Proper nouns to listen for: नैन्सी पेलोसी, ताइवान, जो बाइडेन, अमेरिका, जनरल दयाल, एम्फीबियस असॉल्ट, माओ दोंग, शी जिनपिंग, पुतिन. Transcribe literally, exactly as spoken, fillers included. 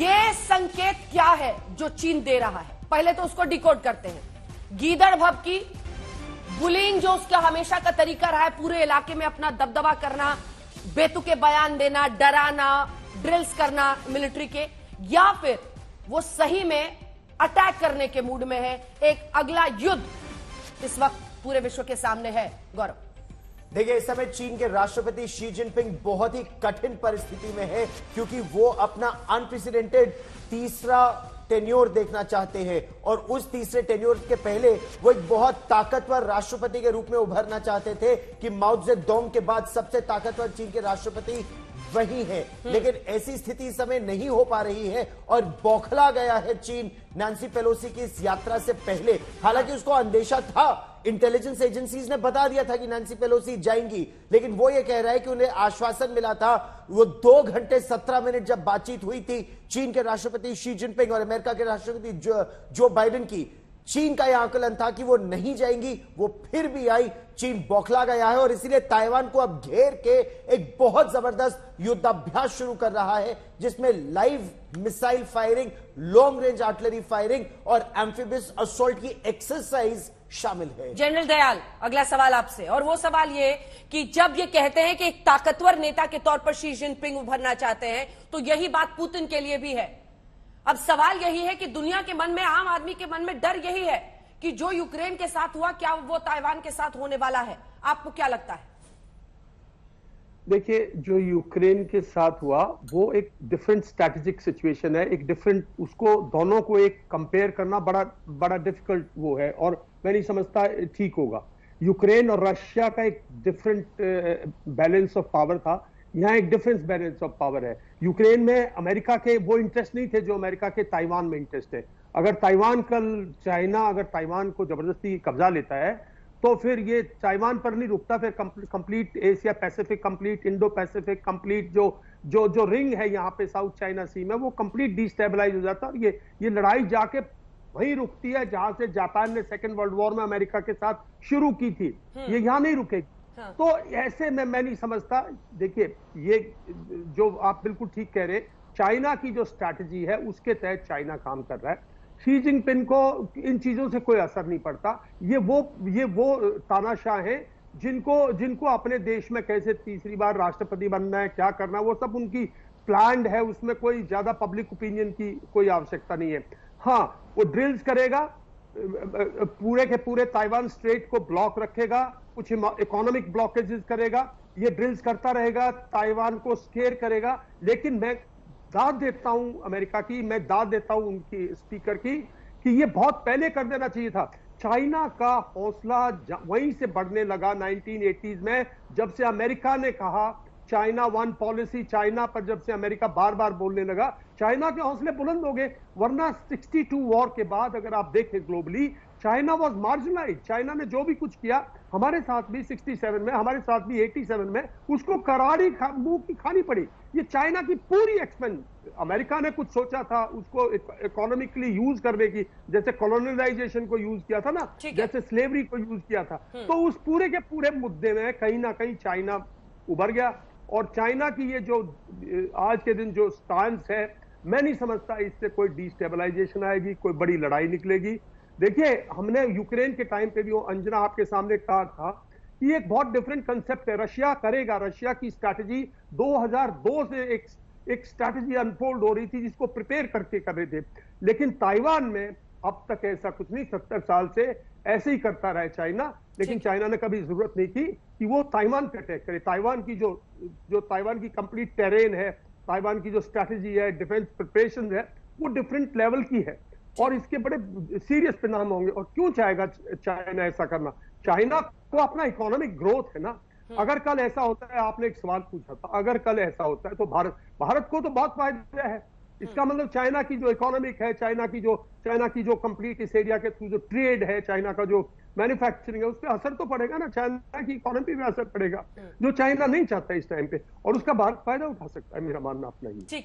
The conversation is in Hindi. ये संकेत क्या है जो चीन दे रहा है, पहले तो उसको डिकोड करते हैं। गीदड़ भभकी, बुलिंग जो उसका हमेशा का तरीका रहा है, पूरे इलाके में अपना दबदबा करना, बेतुके बयान देना, डराना, ड्रिल्स करना मिलिट्री के, या फिर वो सही में अटैक करने के मूड में है। एक अगला युद्ध इस वक्त पूरे विश्व के सामने है। गौरव, देखिए इस समय चीन के राष्ट्रपति शी जिनपिंग बहुत ही कठिन परिस्थिति में है, क्योंकि वो अपना अनप्रेसिडेंटेड तीसरा टेन्योर देखना चाहते हैं और उस तीसरे टेन्योर के पहले वो एक बहुत ताकतवर राष्ट्रपति के रूप में उभरना चाहते थे कि माओ दोंग के बाद सबसे ताकतवर चीन के राष्ट्रपति वही है। लेकिन ऐसी स्थिति इस समय नहीं हो पा रही है और बौखला गया है चीन नैन्सी पेलोसी की इस यात्रा से पहले। हालांकि उसको अंदेशा था, इंटेलिजेंस एजेंसीज ने बता दिया था कि नैन्सी पेलोसी जाएंगी, लेकिन वो ये कह रहा है कि उन्हें आश्वासन मिला था। वो दो घंटे सत्रह मिनट जब बातचीत हुई थी चीन के राष्ट्रपति शी जिनपिंग और अमेरिका के राष्ट्रपति जो, जो बाइडेन की, चीन का यह आकलन था कि वो नहीं जाएंगी, वो फिर भी आई। चीन बौखला गया है और इसीलिए ताइवान को अब घेर के एक बहुत जबरदस्त युद्धाभ्यास शुरू कर रहा है, जिसमें live missile firing, long range artillery firing और एम्फीबियस असॉल्ट की एक्सरसाइज शामिल है। जनरल दयाल, अगला सवाल आपसे, और वो सवाल ये कि जब ये कहते हैं कि एक ताकतवर नेता के तौर पर शी जिनपिंग उभरना चाहते हैं, तो यही बात पुतिन के लिए भी है। अब सवाल यही है कि दुनिया के मन में, आम आदमी के मन में डर यही है कि जो यूक्रेन के साथ हुआ, क्या वो ताइवान के साथ होने वाला है? आपको क्या लगता है? देखिए, जो यूक्रेन के साथ हुआ वो एक डिफरेंट स्ट्रैटेजिक सिचुएशन है, एक डिफरेंट, उसको दोनों को एक कंपेयर करना बड़ा बड़ा डिफिकल्ट वो है और मैं नहीं समझता ठीक होगा। यूक्रेन और रशिया का एक डिफरेंट बैलेंस ऑफ पावर था, यहाँ एक डिफरेंस बैलेंस ऑफ पावर है। यूक्रेन में अमेरिका के वो इंटरेस्ट नहीं थे जो अमेरिका के ताइवान में इंटरेस्ट है। अगर ताइवान कल चाइना अगर ताइवान को जबरदस्ती कब्जा लेता है तो फिर ये ताइवान पर नहीं रुकता, फिर complete Asia Pacific, complete Indo Pacific, complete जो जो जो रिंग है यहाँ पे साउथ चाइना सी में, वो कंप्लीट डिस्टेबलाइज हो जाता है और ये ये लड़ाई जाके वहीं रुकती है जहां से जापान ने सेकेंड वर्ल्ड वॉर में अमेरिका के साथ शुरू की थी। ये यहाँ नहीं रुकेगी। हाँ। तो ऐसे में मैं नहीं समझता। देखिए, ये जो आप बिल्कुल ठीक कह रहे, चाइना की जो स्ट्रैटेजी है उसके तहत चाइना काम कर रहा है। शी जिनपिंग को इन चीजों से कोई असर नहीं पड़ता। ये वो ये वो तानाशाह हैं जिनको जिनको अपने देश में कैसे तीसरी बार राष्ट्रपति बनना है, क्या करना है, वो सब उनकी प्लान्ड है, उसमें कोई ज्यादा पब्लिक ओपिनियन की कोई आवश्यकता नहीं है। हाँ, वो ड्रिल्स करेगा, पूरे के पूरे ताइवान स्ट्रेट को ब्लॉक रखेगा, कुछ इकोनॉमिक ब्लॉकेजेस करेगा, ये ड्रिल्स करता रहेगा, ताइवान को स्केयर करेगा। लेकिन मैं दाद देता हूं अमेरिका की, मैं दाद देता हूं उनकी स्पीकर की कि ये बहुत पहले कर देना चाहिए था। चाइना का हौसला वहीं से बढ़ने लगा नाइनटीन एटीज़ में, जब से अमेरिका ने कहा चाइना वन पॉलिसी, चाइना पर जब से अमेरिका बार बार बोलने लगा, चाइना के हौसले बुलंद हो गए। वरना बासठ वॉर के बाद अगर आप देखें globally, China was marginalise. China ने जो भी कुछ किया हमारे साथ भी सड़सठ में, हमारे साथ भी सत्तासी में, उसको करारी मुंह की खानी पड़ी। ये चाइना की पूरी एक्सपेंस, अमेरिका ने कुछ सोचा था उसको इकोनॉमिकली यूज करने की, जैसे कॉलोनाइजेशन को यूज किया था ना, जैसे स्लेवरी को यूज किया था, तो उस पूरे के पूरे मुद्दे में कहीं ना कहीं चाइना उभर गया। और चाइना की ये जो आज के दिन जो स्टांस है, मैं नहीं समझता इससे कोई डिस्टेबलाइजेशन आएगी, कोई बड़ी लड़ाई निकलेगी। देखिए, हमने यूक्रेन के टाइम पे भी, वो अंजना आपके सामने कहा था कि एक बहुत डिफरेंट कंसेप्ट है। रशिया करेगा, रशिया की स्ट्रैटेजी दो हज़ार दो से एक एक स्ट्रैटेजी अनफोल्ड हो रही थी जिसको प्रिपेयर करके कर रहे थे। लेकिन ताइवान में अब तक ऐसा कुछ नहीं, सत्तर साल से ऐसे ही करता रहा है चाइना। लेकिन चाइना ने कभी जरूरत नहीं की कि वो ताइवान पे अटैक करे। ताइवान की जो जो ताइवान की कंप्लीट टेरेन है, ताइवान की जो स्ट्रैटेजी है, डिफेंस प्रिपरेशन है, वो डिफरेंट लेवल की है और इसके बड़े सीरियस परिणाम होंगे। और क्यों चाहेगा चाइना ऐसा करना? चाइना को अपना इकोनॉमिक ग्रोथ है ना। अगर कल ऐसा होता है, आपने एक सवाल पूछा था, अगर कल ऐसा होता है तो भारत भारत को तो बहुत फायदा है। इसका मतलब चाइना की जो इकोनॉमिक है, चाइना की जो चाइना की जो कंप्लीट इस एरिया के थ्रू जो ट्रेड है, चाइना का जो मैन्युफैक्चरिंग है, उस पर असर तो पड़ेगा ना, चाइना की इकोनॉमी पे असर पड़ेगा, जो चाइना नहीं चाहता इस टाइम पे, और उसका भारत फायदा उठा सकता है। मेरा मानना अपना ही।